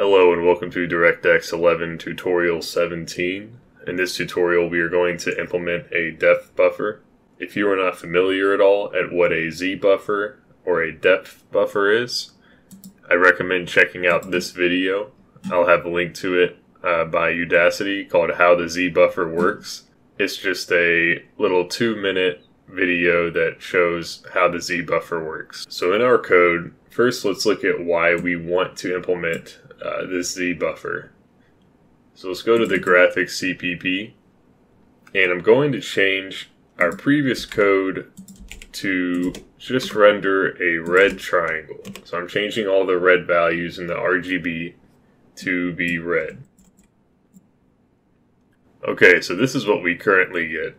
Hello and welcome to DirectX 11 tutorial 17. In this tutorial we are going to implement a depth buffer. If you are not familiar at all at what a Z-buffer or a depth buffer is, I recommend checking out this video. I'll have a link to it by Udacity called How the Z-Buffer Works. It's just a little 2-minute video that shows how the Z-buffer works. So in our code, first let's look at why we want to implement this Z buffer. So let's go to the graphics CPP, and I'm going to change our previous code to just render a red triangle. So I'm changing all the red values in the RGB to be red. Okay, so this is what we currently get.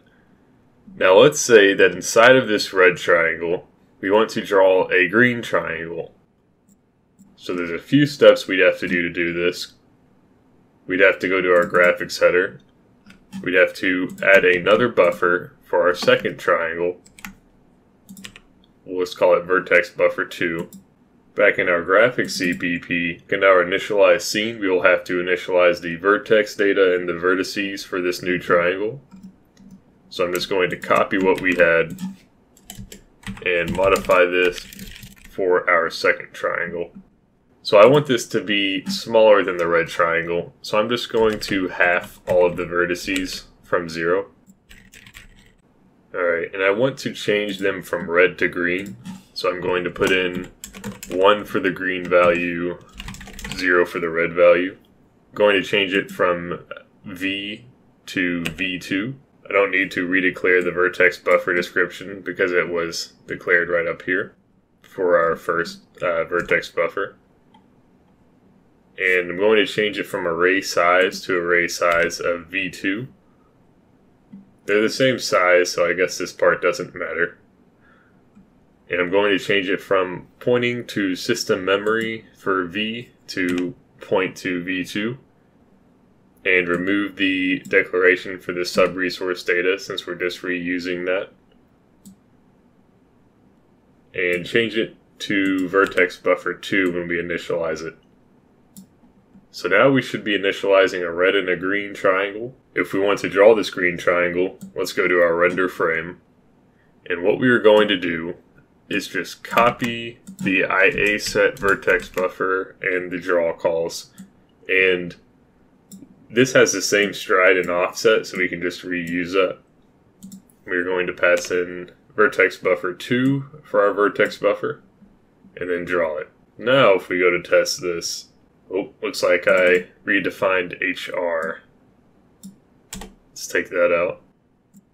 Now let's say that inside of this red triangle, we want to draw a green triangle. So there's a few steps we'd have to do this. We'd have to go to our graphics header. We'd have to add another buffer for our second triangle. Let's call it vertex buffer 2. Back in our graphics CPP, in our initialize scene, we will have to initialize the vertex data and the vertices for this new triangle. So I'm just going to copy what we had and modify this for our second triangle. So I want this to be smaller than the red triangle, so I'm just going to half all of the vertices from 0. Alright, and I want to change them from red to green, so I'm going to put in 1 for the green value, 0 for the red value. I'm going to change it from V to V2. I don't need to redeclare the vertex buffer description because it was declared right up here for our first vertex buffer. And I'm going to change it from array size to array size of V2. They're the same size, so I guess this part doesn't matter. And I'm going to change it from pointing to system memory for V to point to V2. And remove the declaration for the sub-resource data since we're just reusing that. And change it to vertex buffer 2 when we initialize it. So now we should be initializing a red and a green triangle. If we want to draw this green triangle, let's go to our render frame. And what we are going to do is just copy the IA set vertex buffer and the draw calls. And this has the same stride and offset, so we can just reuse that. We're going to pass in vertex buffer 2 for our vertex buffer and then draw it. Now if we go to test this, oh, looks like I redefined HR. Let's take that out.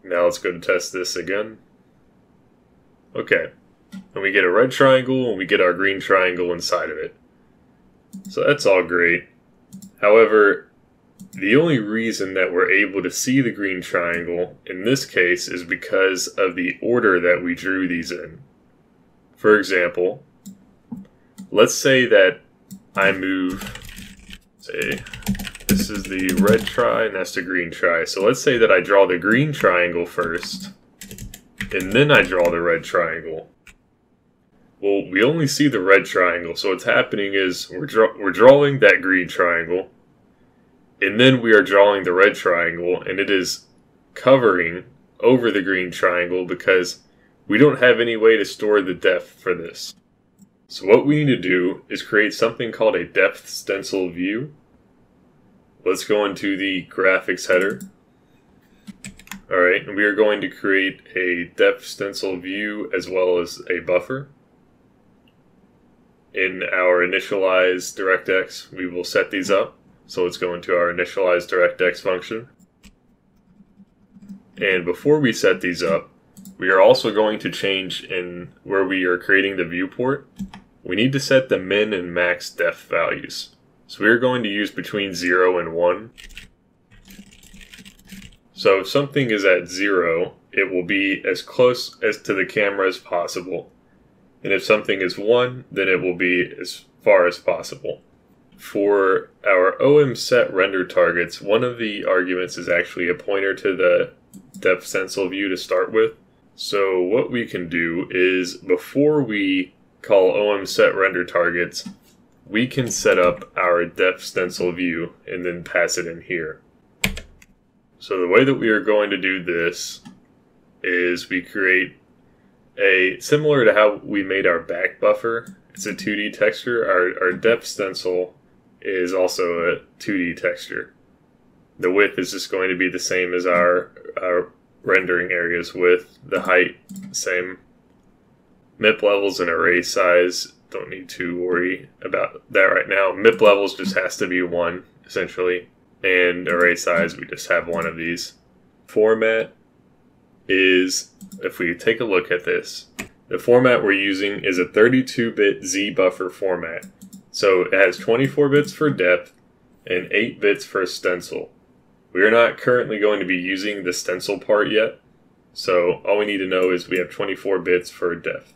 Now let's go to test this again. Okay, and we get a red triangle and we get our green triangle inside of it. So that's all great. However, the only reason that we're able to see the green triangle in this case is because of the order that we drew these in. For example, let's say that I move, say, this is the red try and that's the green try. So let's say that I draw the green triangle first, and then I draw the red triangle. Well, we only see the red triangle, so what's happening is we're drawing that green triangle, and then we are drawing the red triangle, and it is covering over the green triangle because we don't have any way to store the depth for this. So what we need to do is create something called a depth stencil view. Let's go into the graphics header. Alright, and we are going to create a depth stencil view as well as a buffer. In our initialize DirectX, we will set these up. So let's go into our initialize DirectX function. And before we set these up, we are also going to change in where we are creating the viewport. We need to set the min and max depth values. So we are going to use between 0 and 1. So if something is at 0, it will be as close as to the camera as possible. And if something is 1, then it will be as far as possible. For our OM set render targets, one of the arguments is actually a pointer to the depth stencil view to start with. So what we can do is, before we call OM set render targets, we can set up our depth stencil view and then pass it in here. So the way that we are going to do this is we create a, similar to how we made our back buffer, it's a 2D texture, our depth stencil is also a 2D texture. The width is just going to be the same as our rendering area's width, the height, same. MIP levels and array size, don't need to worry about that right now. MIP levels just has to be one, essentially. And array size, we just have one of these. Format is, if we take a look at this, the format we're using is a 32-bit Z-buffer format. So it has 24 bits for depth and 8 bits for stencil. We are not currently going to be using the stencil part yet, so all we need to know is we have 24 bits for depth.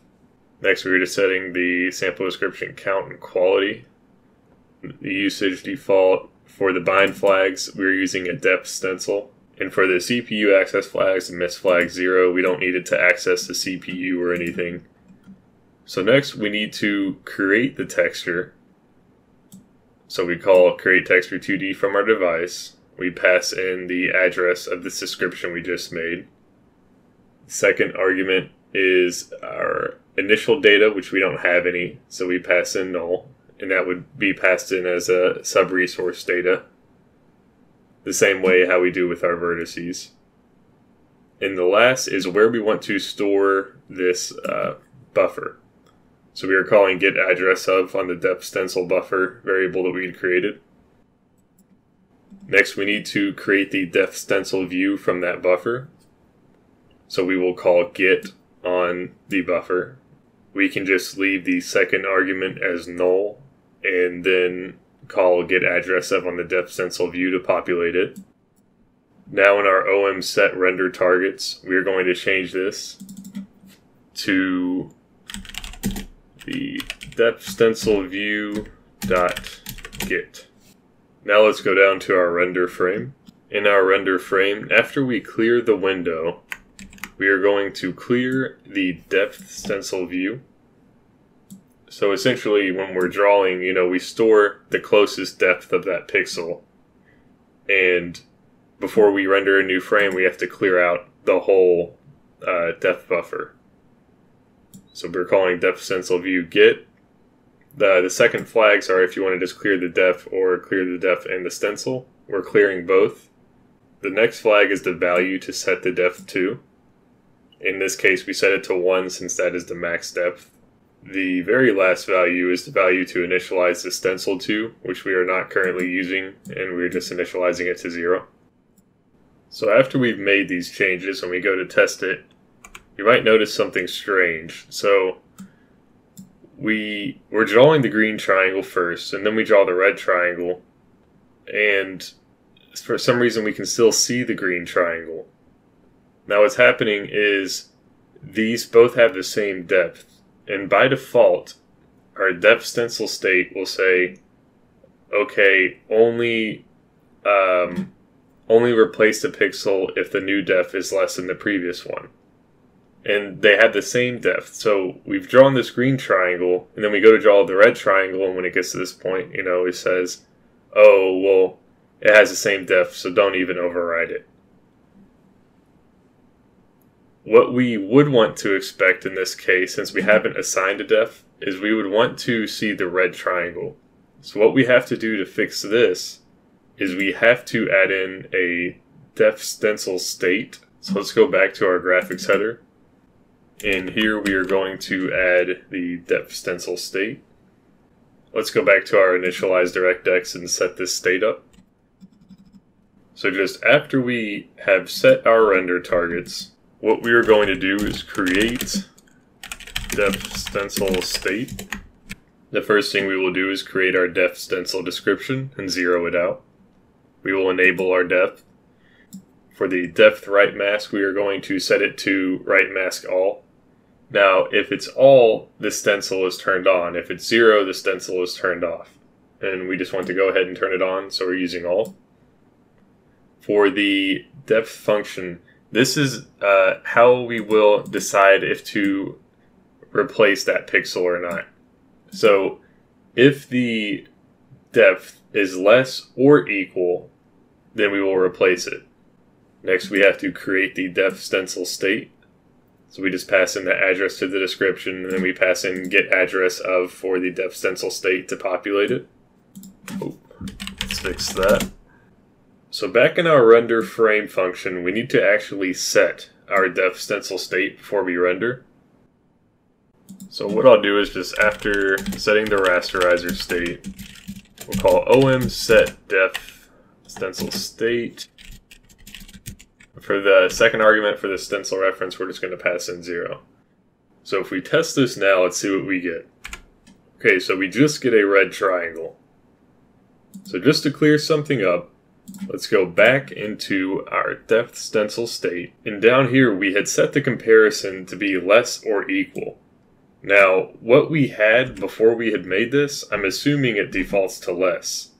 Next, we're just setting the sample description count and quality. The usage default for the bind flags, we're using a depth stencil. And for the CPU access flags, miss flag 0, we don't need it to access the CPU or anything. So next, we need to create the texture. So we call create texture 2D from our device. We pass in the address of this description we just made. Second argument is our initial data, which we don't have any, so we pass in null, and that would be passed in as a sub-resource data, the same way how we do with our vertices. And the last is where we want to store this buffer. So we are calling get address of on the depth stencil buffer variable that we had created. Next, we need to create the depth stencil view from that buffer. So we will call get on the buffer. We can just leave the second argument as null and then call get address of on the depth stencil view to populate it. Now in our OM set render targets, we are going to change this to the depth stencil view dot get. Now let's go down to our render frame. In our render frame, after we clear the window, we are going to clear the depth stencil view. So essentially when we're drawing, you know, we store the closest depth of that pixel. And before we render a new frame, we have to clear out the whole depth buffer. So we're calling depth stencil view get. The second flags are if you want to just clear the depth or clear the depth and the stencil. We're clearing both. The next flag is the value to set the depth to. In this case, we set it to 1 since that is the max depth. The very last value is the value to initialize the stencil to, which we are not currently using, and we're just initializing it to 0. So after we've made these changes and we go to test it, you might notice something strange. So we're drawing the green triangle first, and then we draw the red triangle, and for some reason we can still see the green triangle. Now what's happening is these both have the same depth, and by default our depth stencil state will say, okay, only replace the pixel if the new depth is less than the previous one. And they have the same depth, so we've drawn this green triangle, and then we go to draw the red triangle, and when it gets to this point, you know, it says, oh, well, it has the same depth, so don't even override it. What we would want to expect in this case, since we haven't assigned a depth, is we would want to see the red triangle. So what we have to do to fix this is we have to add in a depth stencil state. So let's go back to our graphics header. And here we are going to add the depth stencil state. Let's go back to our initialize DirectX and set this state up. So just after we have set our render targets, what we are going to do is create depth stencil state. The first thing we will do is create our depth stencil description and zero it out. We will enable our depth. For the depth right mask, we are going to set it to right mask all. Now, if it's all, the stencil is turned on. If it's zero, the stencil is turned off. And we just want to go ahead and turn it on, so we're using all. For the depth function, this is how we will decide if to replace that pixel or not. So If the depth is less or equal, then we will replace it. Next, we have to create the depth stencil state. So we just pass in the address to the description, and then we pass in get address of for the depth stencil state to populate it. Oh, let's fix that. So back in our render frame function, we need to actually set our depth stencil state before we render. So what I'll do is just after setting the rasterizer state, we'll call OM set depth stencil state. For the second argument for the stencil reference, we're just going to pass in 0. So if we test this now, let's see what we get. Okay, so we just get a red triangle. So just to clear something up, let's go back into our depth stencil state. And down here, we had set the comparison to be less or equal. Now, what we had before we had made this, I'm assuming it defaults to less.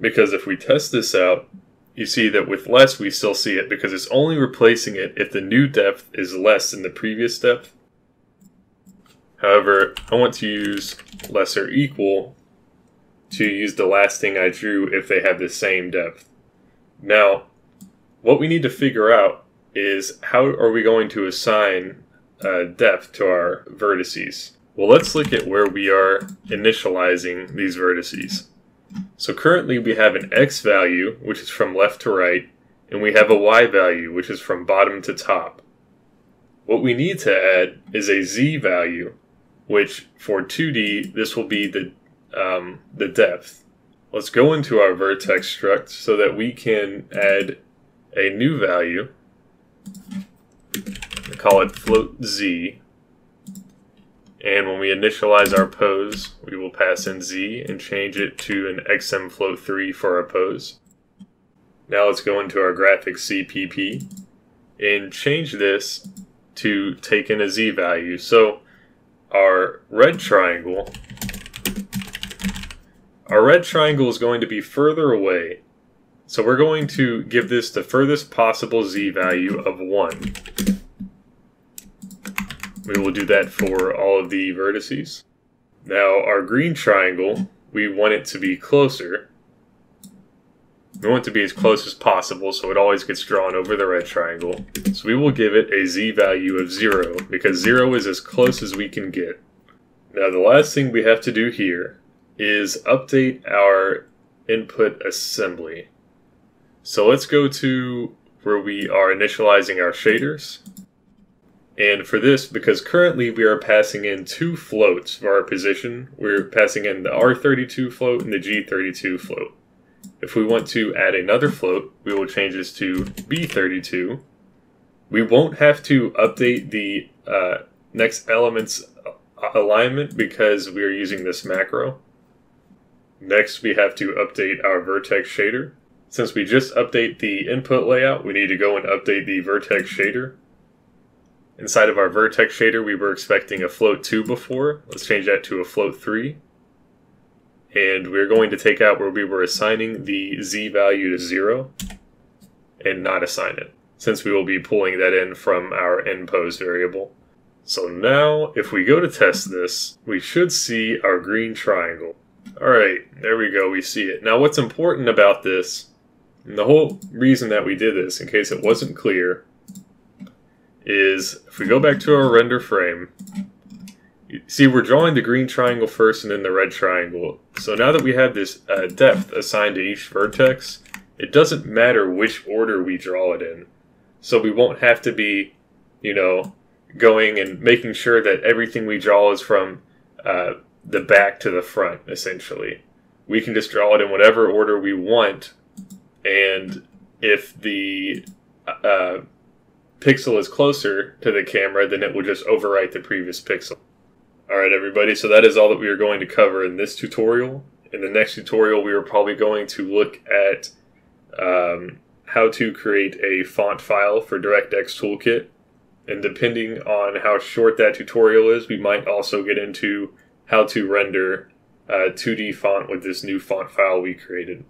Because if we test this out, you see that with less we still see it because it's only replacing it if the new depth is less than the previous depth. However, I want to use less or equal to use the last thing I drew if they have the same depth. Now, what we need to figure out is how are we going to assign depth to our vertices. Well, let's look at where we are initializing these vertices. So currently we have an X value, which is from left to right, and we have a Y value, which is from bottom to top. What we need to add is a Z value, which for 2D, this will be the depth. Let's go into our vertex struct so that we can add a new value. We'll call it float Z. And when we initialize our pose, we will pass in Z and change it to an XM float 3 for our pose. Now let's go into our graphics CPP and change this to take in a Z value. So our red triangle is going to be further away. So we're going to give this the furthest possible Z value of 1. We will do that for all of the vertices. Now our green triangle, we want it to be closer. We want it to be as close as possible so it always gets drawn over the red triangle. So we will give it a Z value of 0 because 0 is as close as we can get. Now the last thing we have to do here is update our input assembly. So let's go to where we are initializing our shaders. And for this, because currently we are passing in two floats for our position, we're passing in the R32 float and the G32 float. If we want to add another float, we will change this to B32. We won't have to update the next element's alignment because we are using this macro. Next, we have to update our vertex shader. Since we just update the input layout, we need to go and update the vertex shader. Inside of our vertex shader, we were expecting a float 2 before. Let's change that to a float 3. And we're going to take out where we were assigning the Z value to 0 and not assign it, since we will be pulling that in from our endPose variable. So now, if we go to test this, we should see our green triangle. Alright, there we go, we see it. Now what's important about this, and the whole reason that we did this, in case it wasn't clear, is if we go back to our render frame, you see we're drawing the green triangle first and then the red triangle. So now that we have this depth assigned to each vertex, it doesn't matter which order we draw it in. So we won't have to be, you know, going and making sure that everything we draw is from the back to the front, essentially. We can just draw it in whatever order we want, and if the pixel is closer to the camera, then it will just overwrite the previous pixel. Alright everybody, so that is all that we are going to cover in this tutorial. In the next tutorial we are probably going to look at how to create a font file for DirectX Toolkit, and depending on how short that tutorial is, we might also get into how to render 2D font with this new font file we created.